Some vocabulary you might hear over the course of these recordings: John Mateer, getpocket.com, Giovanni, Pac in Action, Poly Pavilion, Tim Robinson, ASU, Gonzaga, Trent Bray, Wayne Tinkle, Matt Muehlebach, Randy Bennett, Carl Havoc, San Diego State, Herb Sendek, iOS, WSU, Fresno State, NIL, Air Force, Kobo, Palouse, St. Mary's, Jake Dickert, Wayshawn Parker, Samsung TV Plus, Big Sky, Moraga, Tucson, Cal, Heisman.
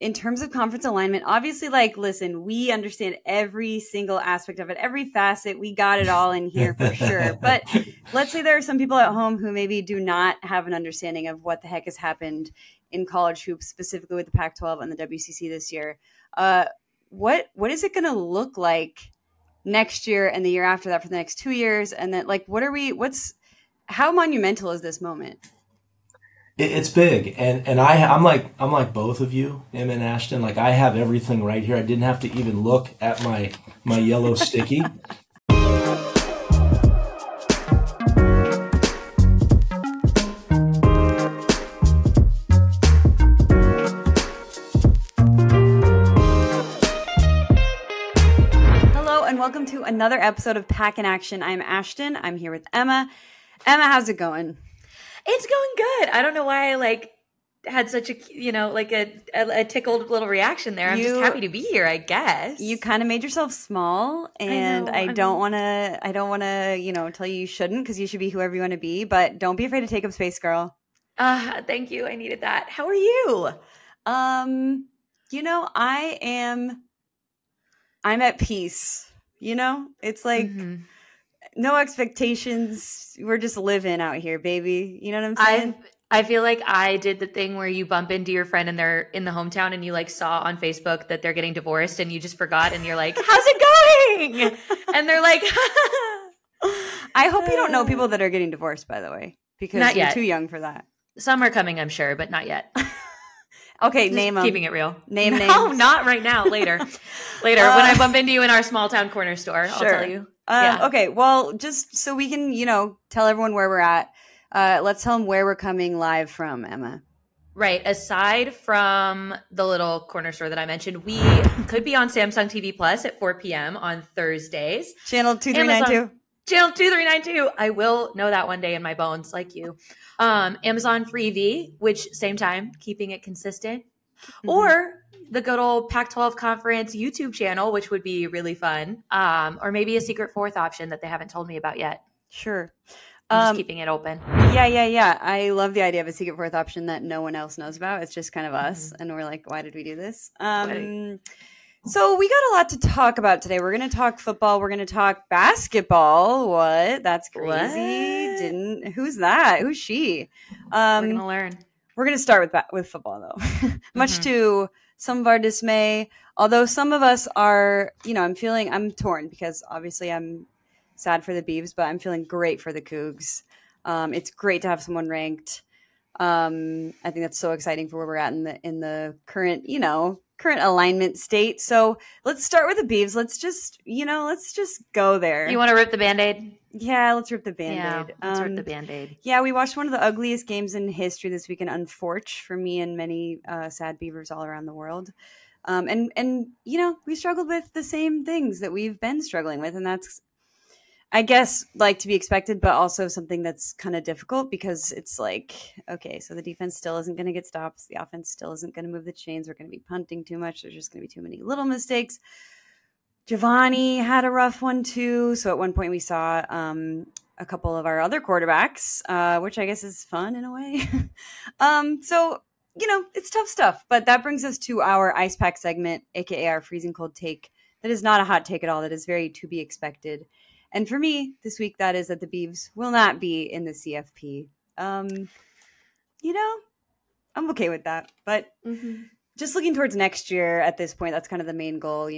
in terms of conference alignment, obviously, like, listen, we understand every single aspect of it, every facet. We got it all in here for sure. But let's say there are some people at home who maybe do not have an understanding of what the heck has happened in college hoops, specifically with the Pac-12 and the WCC this year. What is it going to look like next year and the year after that for the next 2 years? And then, like, what are we, what's, how monumental is this moment? It's big, and I'm like both of you, Emma and Ashton. Like, I have everything right here. I didn't have to even look at my yellow sticky. Hello, and welcome to another episode of Pac in Action. I'm Ashton. I'm here with Emma. Emma, how's it going? It's going good. I don't know why I had such a, like a tickled little reaction there. I'm just happy to be here, I guess. You kind of made yourself small, and I don't want to, tell you shouldn't, because you should be whoever you want to be, but don't be afraid to take up space, girl. Thank you. I needed that. How are you? I'm at peace, it's like, mm-hmm. No expectations. We're just living out here, baby. You know what I'm saying? I feel like I did the thing where you bump into your friend and they're in the hometown and you saw on Facebook that they're getting divorced and you just forgot and you're like, how's it going? And they're like, I hope you don't know people that are getting divorced, by the way, because not you're yet. Too young for that. Some are coming, I'm sure, but not yet. Okay, just name them. Keeping it real. Name names. No, not right now. Later. Later. When I bump into you in our small town corner store, sure. I'll tell you. Yeah. Okay, well, just so we can, tell everyone where we're at, let's tell them where we're coming live from, Emma. Right. Aside from the little corner store that I mentioned, we could be on Samsung TV Plus at 4 p.m. on Thursdays. Channel 2392. Channel 2392. I will know that one day in my bones, like you. Amazon Freevee, which same time, keeping it consistent. Mm-hmm. Or the good old Pac-12 conference YouTube channel, which would be really fun. Or maybe a secret fourth option that they haven't told me about yet. Sure. I'm just keeping it open. Yeah. I love the idea of a secret fourth option that no one else knows about. It's just kind of us. Mm-hmm. And we're like, why did we do this? So we got a lot to talk about today. We're going to talk football. We're going to talk basketball. What? That's crazy. What? Who's that? Who's she? We're going to learn. We're going to start with football, though. Much mm-hmm. to some of our dismay, although some of us are, I'm torn because obviously I'm sad for the Beavs, but I'm feeling great for the Cougs. It's great to have someone ranked. I think that's so exciting for where we're at in the current, current alignment state. So let's start with the Beavs. Let's just go there. You want to rip the Band-Aid? Yeah, let's rip the Band-Aid. Yeah, let's rip the Band-Aid. Yeah, we watched one of the ugliest games in history this weekend, unfortunately, for me and many sad Beavers all around the world. And we struggled with the same things that we've been struggling with, and that's, I guess, like, to be expected, but also something that's kind of difficult because it's like, okay, so the defense still isn't going to get stops. The offense still isn't going to move the chains. We're going to be punting too much. There's just going to be too many little mistakes. Giovanni had a rough one too. So at one point we saw a couple of our other quarterbacks, which I guess is fun in a way. So it's tough stuff. But that brings us to our Ice Pack segment, aka our freezing cold take. That is not a hot take at all. That is very to be expected. And for me this week, that is that the Beavs will not be in the CFP. I'm okay with that. But mm-hmm. just looking towards next year at this point, that's kind of the main goal.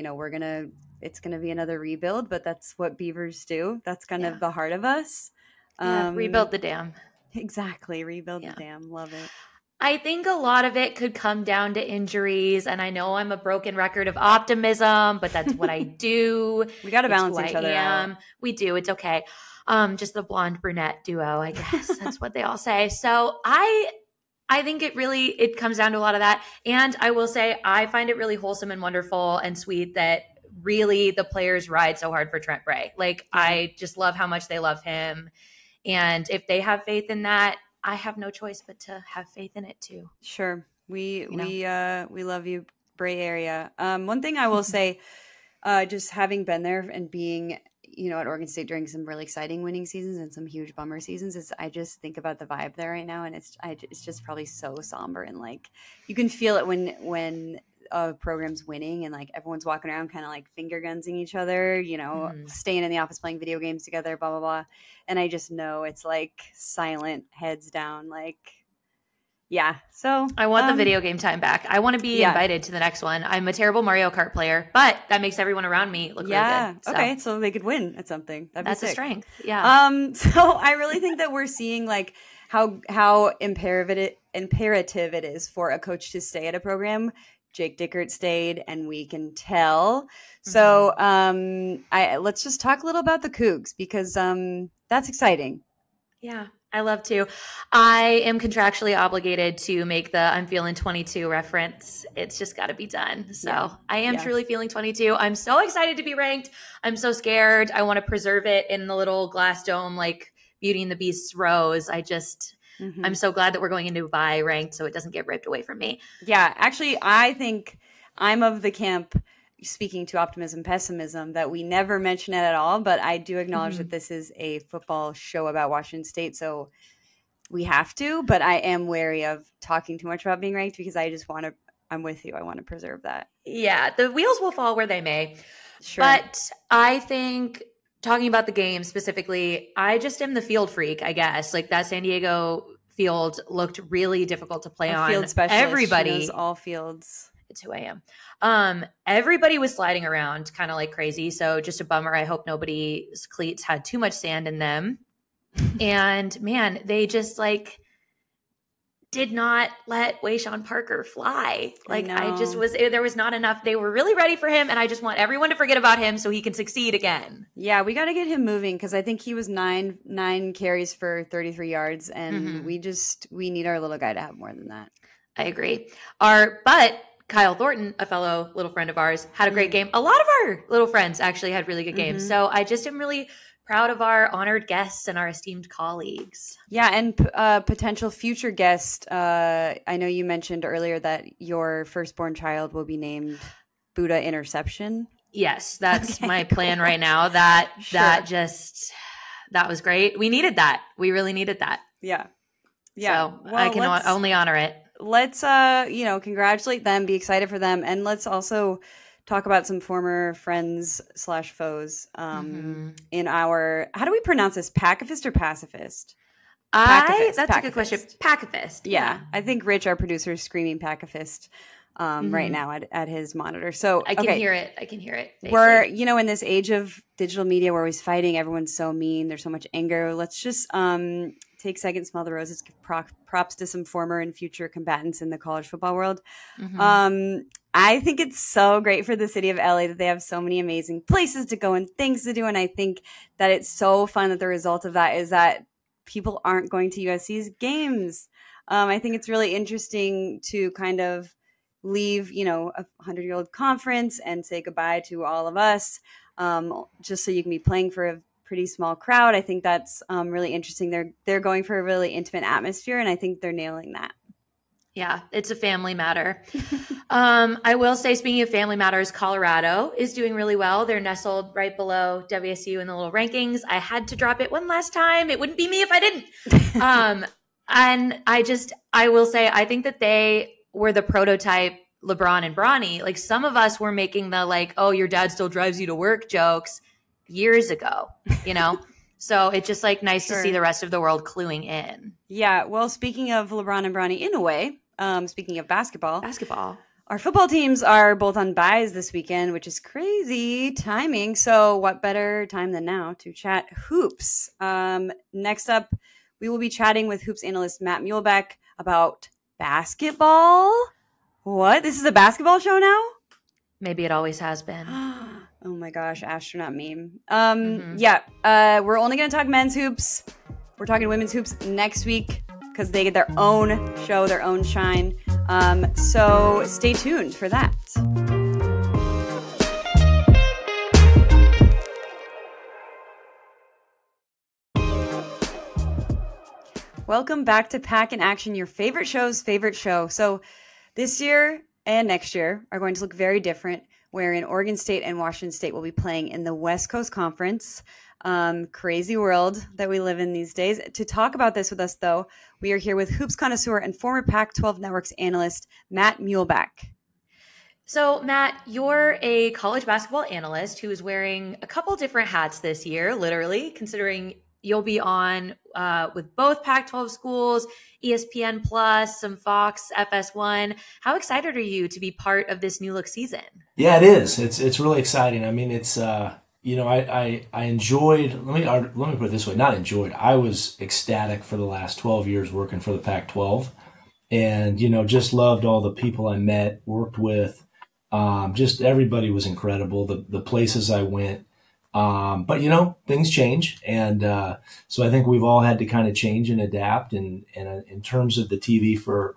It's going to be another rebuild, but that's what Beavers do. That's kind of the heart of us. Rebuild the dam. Exactly. Rebuild the dam. Love it. I think a lot of it could come down to injuries. And I know I'm a broken record of optimism, but that's what I do. We got to balance each other out. We do. It's okay. Just the blonde brunette duo, I guess. That's what they all say. So I think it comes down to a lot of that. And I will say, I find it really wholesome and wonderful and sweet that really the players ride so hard for Trent Bray. Like, I just love how much they love him. And if they have faith in that, I have no choice but to have faith in it too. Sure. We love you, Bray area. One thing I will say, just having been there and being, at Oregon State during some really exciting winning seasons and some huge bummer seasons, is I just think about the vibe there right now. And it's just probably so somber, and like, you can feel it when of programs winning and like everyone's walking around kind of like finger gunsing each other, you know, staying in the office playing video games together, blah, blah, blah. And I just know it's like silent, heads down, like, yeah. So I want the video game time back. I want to be invited to the next one. I'm a terrible Mario Kart player, but that makes everyone around me look really good. So. Okay. So they could win at something. That'd be sick. A strength. Yeah. So I really think that we're seeing like how imperative it is for a coach to stay at a program. Jake Dickert stayed, and we can tell. So let's just talk a little about the Cougs because that's exciting. Yeah. I love to. I am contractually obligated to make the I'm feeling 22 reference. It's just got to be done. So I am truly feeling 22. I'm so excited to be ranked. I'm so scared. I want to preserve it in the little glass dome like Beauty and the Beast's rose. I just I'm so glad that we're going into Dubai ranked so it doesn't get ripped away from me. Yeah. Actually, I think I'm of the camp, speaking to optimism, pessimism, that we never mention it at all, but I do acknowledge that this is a football show about Washington State, so we have to, but I am wary of talking too much about being ranked because I just want to, I'm with you, I want to preserve that. Yeah, the wheels will fall where they may. Sure. But I think, talking about the game specifically, I just am the field freak, I guess. Like that San Diego field looked really difficult to play on. Field specialist. Everybody. She knows all fields. It's who I am. Everybody was sliding around kind of like crazy. So just a bummer. I hope nobody's cleats had too much sand in them. And man, they just like did not let Wayshawn Parker fly. Like I just was, there was not enough. They were really ready for him. And I just want everyone to forget about him so he can succeed again. Yeah. We got to get him moving. Cause I think he was nine carries for 33 yards. And we need our little guy to have more than that. I agree. But Kyle Thornton, a fellow little friend of ours, had a great game. A lot of our little friends actually had really good games. So I just am really proud of our honored guests and our esteemed colleagues. Yeah, and potential future guest. I know you mentioned earlier that your firstborn child will be named Buddha Interception. Yes, that's my plan right now. That was great. We needed that. We really needed that. Yeah. Yeah. So well, I can only honor it. Let's, congratulate them, be excited for them. And let's also talk about some former friends / foes in our, how do we pronounce this? Pacifist or pacifist? That's a good question. Pacifist. Yeah. I think Rich, our producer, is screaming pacifist right now at his monitor. So I can hear it. I can hear it. Basically. We're, in this age of digital media, we're always fighting. Everyone's so mean. There's so much anger. Let's just, take a second, smell the roses, give props to some former and future combatants in the college football world. I think it's so great for the city of LA that they have so many amazing places to go and things to do. And I think that it's so fun that the result of that is that people aren't going to USC's games. I think it's really interesting to kind of leave, a 100-year-old conference and say goodbye to all of us just so you can be playing for a pretty small crowd. I think that's really interesting. They're going for a really intimate atmosphere, and I think they're nailing that. Yeah, it's a family matter. I will say, speaking of family matters, Colorado is doing really well. They're nestled right below WSU in the little rankings. I had to drop it one last time. It wouldn't be me if I didn't. And I will say, I think that they were the prototype LeBron and Bronny. Like some of us were making the oh, your dad still drives you to work jokes years ago, so it's just nice to see the rest of the world cluing in. Yeah. Well, speaking of LeBron and Bronny, in a way, speaking of basketball, our football teams are both on byes this weekend, which is crazy timing. So what better time than now to chat hoops? Next up, we will be chatting with hoops analyst Matt Muehlebach about basketball. What? This is a basketball show now? Maybe it always has been. Oh my gosh, astronaut meme. We're only going to talk men's hoops. We're talking women's hoops next week because they get their own show, their own shine. So stay tuned for that. Welcome back to Pac in Action, your favorite show's favorite show. So this year and next year are going to look very different, wherein Oregon State and Washington State will be playing in the West Coast Conference. Crazy world that we live in these days. To talk about this with us, though, we are here with hoops connoisseur and former Pac-12 Networks analyst Matt Muehlebach. So Matt, you're a college basketball analyst who is wearing a couple different hats this year, literally, considering you'll be on with both Pac-12 schools, ESPN+, some Fox, FS1. How excited are you to be part of this new look season? Yeah, it is. It's really exciting. I mean, it's, you know, I enjoyed, let me put it this way, not enjoyed. I was ecstatic for the last 12 years working for the Pac-12 and, you know, just loved all the people I met, worked with. Just everybody was incredible. The places I went. But you know, things change. And, so I think we've all had to kind of change and adapt. And in terms of the TV for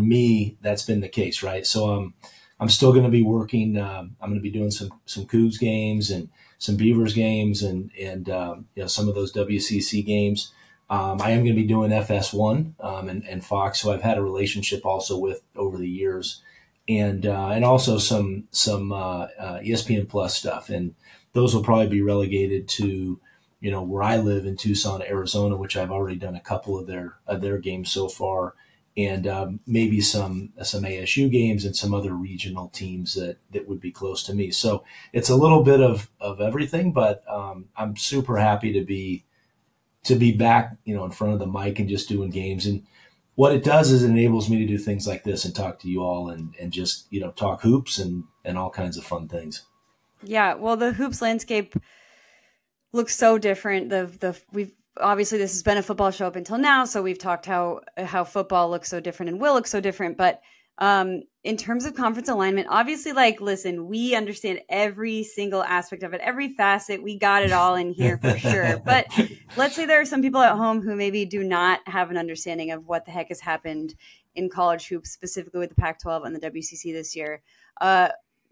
me, that's been the case, right? So, I'm still going to be working. I'm going to be doing some Cougs games and some Beavers games and you know, some of those WCC games. I am going to be doing FS1, and Fox, who I've had a relationship also with over the years, and also some ESPN+ stuff. And those will probably be relegated to, you know, where I live in Tucson, Arizona, which I've already done a couple of their games so far. And maybe some ASU games and some other regional teams that would be close to me. So it's a little bit of everything, but I'm super happy to be back, you know, in front of the mic and just doing games. And what it does is it enables me to do things like this and talk to you all and just, you know, talk hoops and all kinds of fun things. Yeah, well, the hoops landscape looks so different. We've obviously, this has been a football show up until now, so we've talked how football looks so different and will look so different. But in terms of conference alignment, obviously, like, listen, we understand every single aspect of it, every facet. We got it all in here for sure. But let's say there are some people at home who maybe do not have an understanding of what the heck has happened in college hoops, specifically with the Pac-12 and the WCC this year.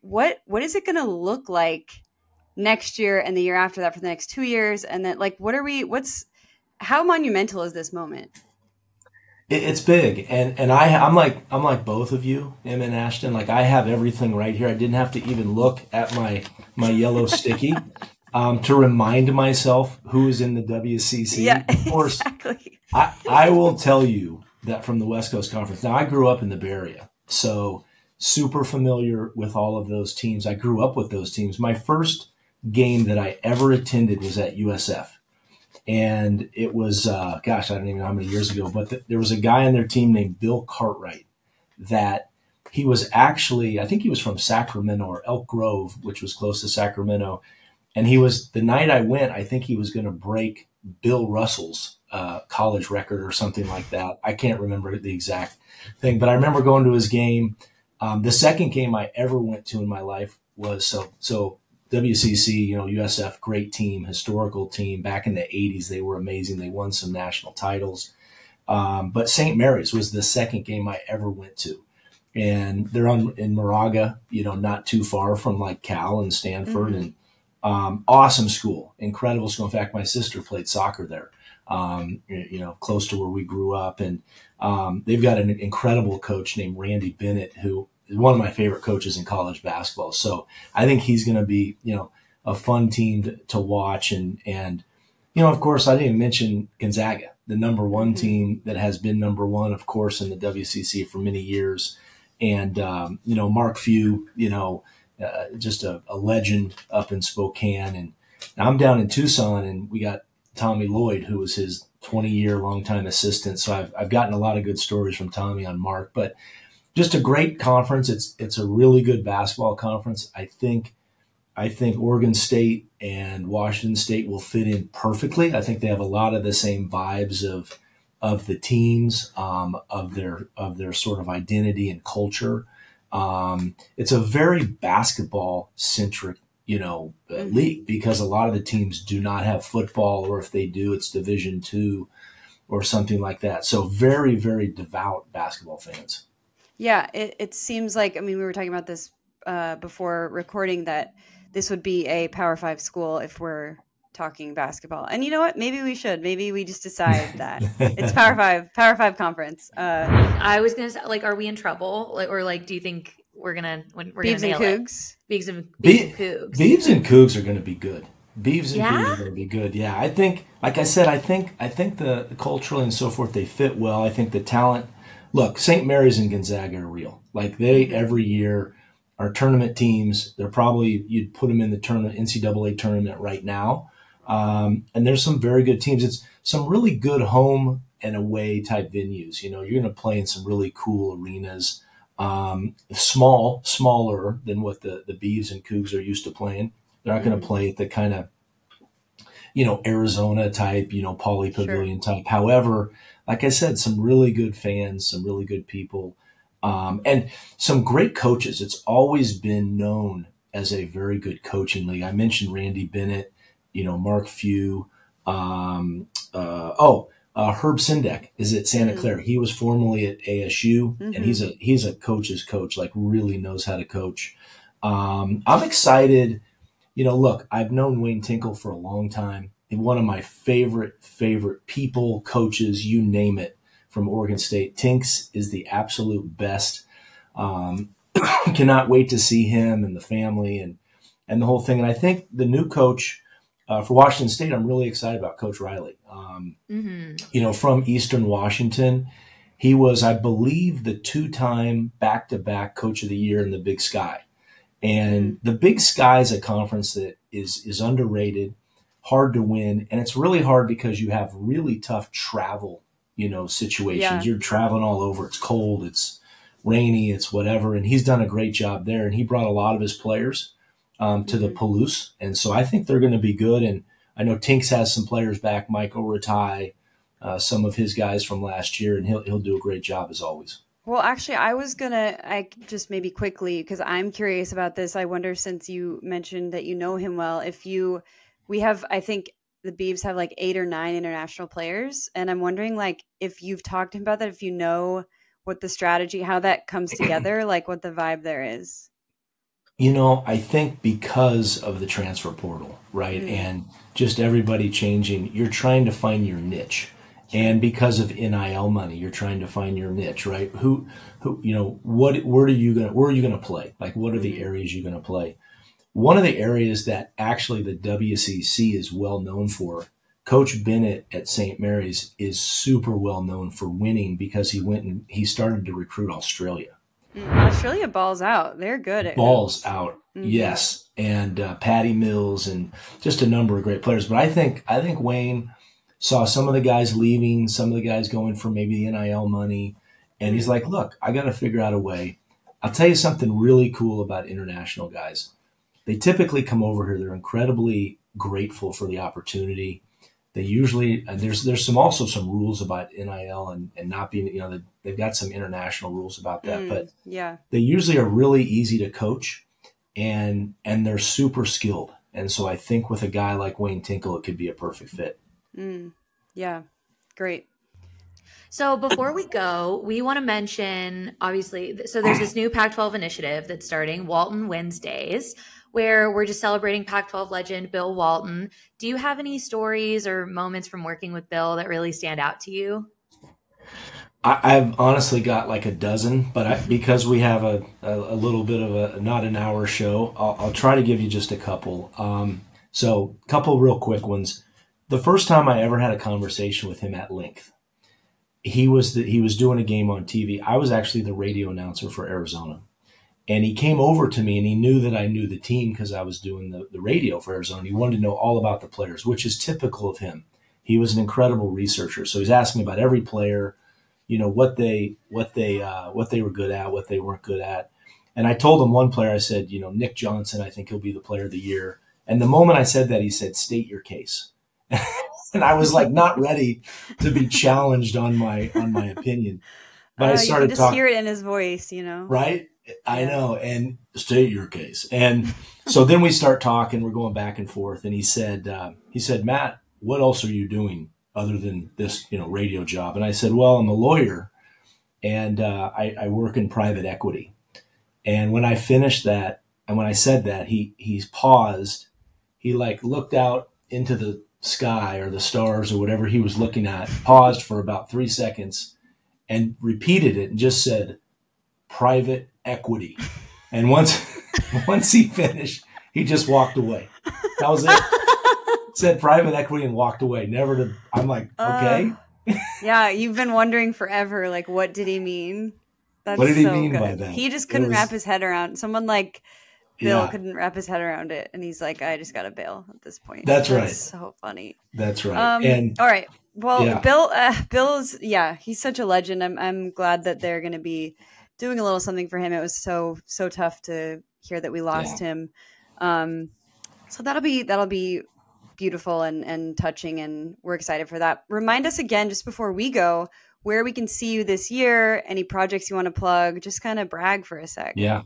What is it going to look like next year and the year after that for the next 2 years? And then, like, how monumental is this moment? It's big. And I'm like both of you, Em and Ashton. Like, I have everything right here. I didn't have to even look at my yellow sticky to remind myself who is in the WCC. Yeah, of course, exactly. I will tell you that from the West Coast Conference. Now, I grew up in the Bay Area, so super familiar with all of those teams. I grew up with those teams. My first game that I ever attended was at USF. And it was, gosh, I don't even know how many years ago, but there was a guy on their team named Bill Cartwright that he was actually, I think he was from Sacramento or Elk Grove, which was close to Sacramento. And he was, the night I went, I think he was going to break Bill Russell's college record or something like that. I can't remember the exact thing, but I remember going to his game. The second game I ever went to in my life was so WCC, you know, USF, great team, historical team. Back in the 80s, they were amazing. They won some national titles. But St. Mary's was the second game I ever went to. And they're in Moraga, you know, not too far from like Cal and Stanford. Mm-hmm. And awesome school, incredible school. In fact, my sister played soccer there, you know, close to where we grew up. And they've got an incredible coach named Randy Bennett, who is one of my favorite coaches in college basketball. So I think he's going to be, you know, a fun team to watch. And, you know, of course, I didn't mention Gonzaga, the number one team that has been number one, of course, in the WCC for many years. And, you know, Mark Few, you know, just a legend up in Spokane. And I'm down in Tucson, and we got Tommy Lloyd, who was his 20-year longtime assistant. So I've gotten a lot of good stories from Tommy on Mark, but just a great conference. It's a really good basketball conference. I think Oregon State and Washington State will fit in perfectly. I think they have a lot of the same vibes of the teams, of their sort of identity and culture. It's a very basketball centric, you know, league, because a lot of the teams do not have football, or if they do, it's Division II or something like that. So very, very devout basketball fans. Yeah, it seems like, I mean, we were talking about this before recording, that this would be a Power 5 school if we're talking basketball. And you know what? Maybe we should. Maybe we just decide that it's Power 5 conference. I was gonna say, like, are we in trouble? Like, or like, do you think we're Beavs gonna nail it? Beavs and Cougs are gonna be good. Beavs and Cougs are gonna be good. Yeah, I think, like I said, I think the culturally and so forth, they fit well. I think the talent. Look, St. Mary's and Gonzaga are real. Like, they every year are tournament teams. They're probably, you'd put them in the tournament, NCAA tournament right now. And there's some very good teams. It's some really good home and away type venues. You know, you're going to play in some really cool arenas, smaller than what the Beavs and Cougs are used to playing. They're not going to play at the kind of, you know, Arizona type, you know, Poly Pavilion type. However, like I said, some really good fans, some really good people, and some great coaches. It's always been known as a very good coaching league. I mentioned Randy Bennett, you know, Mark Few. Herb Sendek is at Santa Clara. He was formerly at ASU, and he's a coach's coach, like really knows how to coach. I'm excited. You know, look, I've known Wayne Tinkle for a long time. And one of my favorite people, coaches, you name it, from Oregon State. Tinks is the absolute best. Cannot wait to see him and the family and the whole thing. And I think the new coach for Washington State, I'm really excited about Coach Riley. You know, from Eastern Washington, he was, I believe, the two-time back-to-back Coach of the Year in the Big Sky. And the Big Sky is a conference that is underrated, hard to win, and it's really hard because you have really tough travel, you know, situations. Yeah. You're traveling all over. It's cold. It's rainy. It's whatever. And he's done a great job there, and he brought a lot of his players to the Palouse. And so I think they're going to be good. And I know Tinks has some players back, Michael Ratai, some of his guys from last year, and he'll do a great job as always. Well, actually, I just maybe quickly, because I'm curious about this. I wonder, since you mentioned that you know him well, I think the Beavs have like 8 or 9 international players. And I'm wondering, like, if you've talked to him about that, if you know what the strategy, how that comes together, like what the vibe there is. You know, I think because of the transfer portal, right? And just everybody changing, you're trying to find your niche. And because of NIL money, you're trying to find your niche, right? Who, you know, where are you going to play? Like, what are the areas you're going to play? One of the areas that actually the WCC is well known for, Coach Bennett at St. Mary's is super well known for winning because he started to recruit Australia. Australia balls out. They're good at balls out. Yes, and Patty Mills and just a number of great players. But I think Wayne saw some of the guys leaving, some of the guys going for maybe the NIL money, and he's like, "Look, I got to figure out a way." I'll tell you something really cool about international guys. They typically come over here. They're incredibly grateful for the opportunity. They usually there's also some rules about NIL and not being, you know, they've got some international rules about that, but yeah, they usually are really easy to coach and they're super skilled. And so I think with a guy like Wayne Tinkle, it could be a perfect fit. Yeah. Great. So before we go, we want to mention, obviously, so there's this new Pac-12 initiative that's starting, Walton Wednesdays, where we're just celebrating Pac-12 legend Bill Walton. Do you have any stories or moments from working with Bill that really stand out to you? I've honestly got like a dozen, but because we have a little bit of a not an hour show, I'll try to give you just a couple. So a couple real quick ones. The first time I ever had a conversation with him at length, he was doing a game on TV. I was actually the radio announcer for Arizona. And he came over to me and he knew that I knew the team because I was doing the radio for Arizona. He wanted to know all about the players, which is typical of him. He was an incredible researcher. So he's asking me about every player, you know, what they were good at, what they weren't good at. And I told him one player, I said, you know, Nick Johnson, I think he'll be the player of the year. And the moment I said that, he said, state your case. And I was like, not ready to be challenged on my opinion. But I started you can just hear it in his voice, you know, right? I know. And state your case. And so then we start talking, we're going back and forth. And he said, Matt, what else are you doing other than this, you know, radio job? And I said, well, I'm a lawyer and I work in private equity. And when I finished that, and when I said that, he paused, he like looked out into the sky or the stars or whatever he was looking at, paused for about 3 seconds and repeated it and just said, private equity. And once he finished, he just walked away. That was it. Said private equity and walked away. Never to. I'm like, okay. Yeah, you've been wondering forever, like, what did he mean? That's what did so he mean good. By that? He just couldn't wrap his head around. Someone like Bill couldn't wrap his head around it, and he's like, "I just got to bail at this point." That's right. So funny. That's right. And all right. Well, Bill's he's such a legend. I'm glad that they're going to be doing a little something for him. It was so tough to hear that we lost him. So that'll be beautiful and touching, and we're excited for that. Remind us again, just before we go, where we can see you this year, any projects you want to plug, just kind of brag for a sec. Yeah,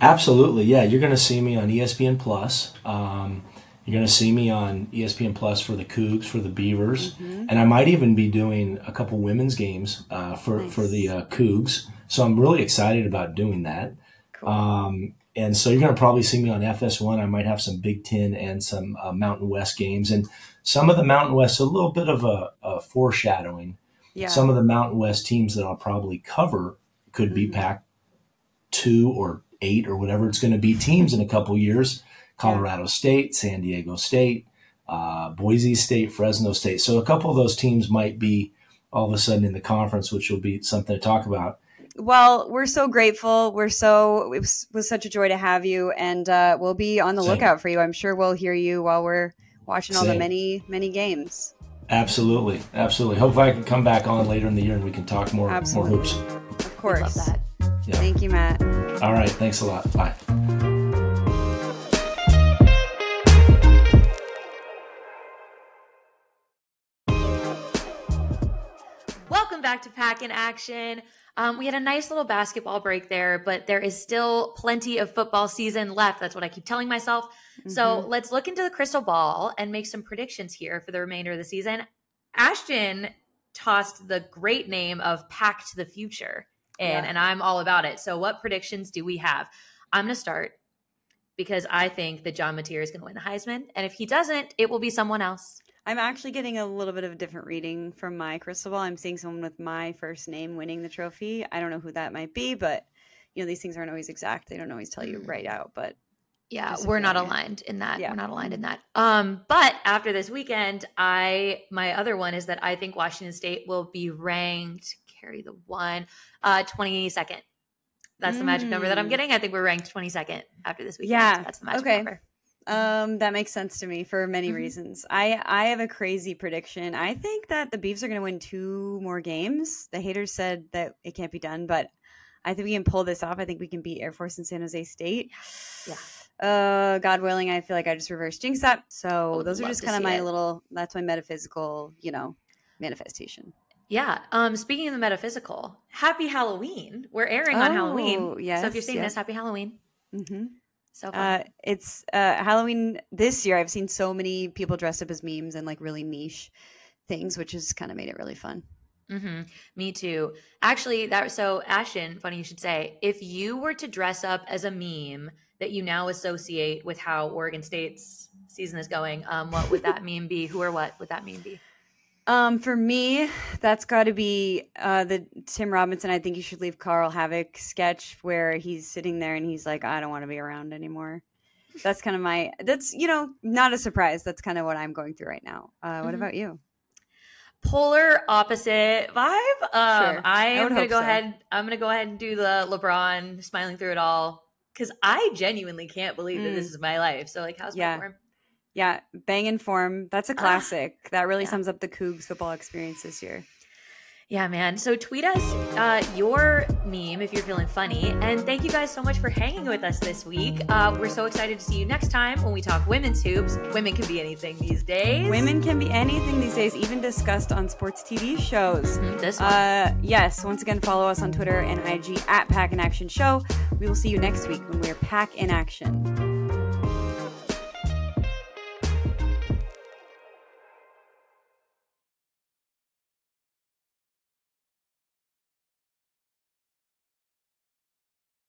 absolutely. Yeah, you're going to see me on ESPN+. You're going to see me on ESPN Plus for the Cougs, for the Beavers. Mm-hmm. And I might even be doing a couple women's games for the Cougs. So I'm really excited about doing that. Cool. And so you're going to probably see me on FS1. I might have some Big Ten and some Mountain West games. And some of the Mountain West, a little bit of a foreshadowing. Yeah. Some of the Mountain West teams that I'll probably cover could be Pac-2 or 8 or whatever it's going to be teams in a couple years. Colorado State, San Diego State, Boise State, Fresno State. So a couple of those teams might be all of a sudden in the conference, which will be something to talk about. Well, we're so grateful. It was such a joy to have you, and we'll be on the lookout for you. I'm sure we'll hear you while we're watching all the many games. Absolutely. Absolutely. Hopefully I can come back on later in the year and we can talk more hoops. Of course. Love that. Yeah. Thank you, Matt. All right. Thanks a lot. Bye. Welcome back to Pac in Action. We had a nice little basketball break there, but there is still plenty of football season left. That's what I keep telling myself. Mm-hmm. So let's look into the crystal ball and make some predictions here for the remainder of the season. Ashton tossed the great name of Pac to the Future in, and I'm all about it. So what predictions do we have? I'm going to start because I think that John Mateer is going to win the Heisman. And if he doesn't, it will be someone else. I'm actually getting a little bit of a different reading from my crystal ball. I'm seeing someone with my first name winning the trophy. I don't know who that might be, but you know, these things aren't always exact. They don't always tell you right out, but yeah, we're not aligned in that. Yeah. We're not aligned in that. But after this weekend, my other one is that I think Washington State will be ranked, 22nd. That's the magic number that I'm getting. I think we're ranked 22nd after this weekend. Yeah. That's the magic number. That makes sense to me for many reasons. I have a crazy prediction. I think that the Beavs are going to win 2 more games. The haters said that it can't be done, but I think we can pull this off. I think we can beat Air Force and San Jose State. Yeah. God willing, I feel like I just reverse jinxed that. So those are just kind of my little, that's my metaphysical, manifestation. Yeah. Speaking of the metaphysical, happy Halloween. We're airing on Halloween. Yes, so if you're seeing this, happy Halloween. Mm-hmm. So it's Halloween this year. I've seen so many people dressed up as memes and like really niche things, which has kind of made it really fun. Mm-hmm. Me too. Actually, so Ashton, funny you should say, if you were to dress up as a meme that you now associate with how Oregon State's season is going, what would that meme be? Who or what would that meme be? For me, that's got to be the Tim Robinson, I Think You Should Leave Carl Havoc sketch where he's sitting there and he's like, I don't want to be around anymore. That's kind of that's, not a surprise. That's kind of what I'm going through right now. What about you? Polar opposite vibe. Sure. I'm going to go ahead and do the LeBron smiling through it all because I genuinely can't believe that this is my life. So like, how's my form? Yeah, bang in form. That's a classic. That really sums up the Cougs football experience this year. Yeah, man. So tweet us your meme if you're feeling funny. And thank you guys so much for hanging with us this week. We're so excited to see you next time when we talk women's hoops. Women can be anything these days. Women can be anything these days, even discussed on sports TV shows. This one. Yes. Once again, follow us on Twitter and IG at Pac in Action Show. We will see you next week when we're Pac in Action.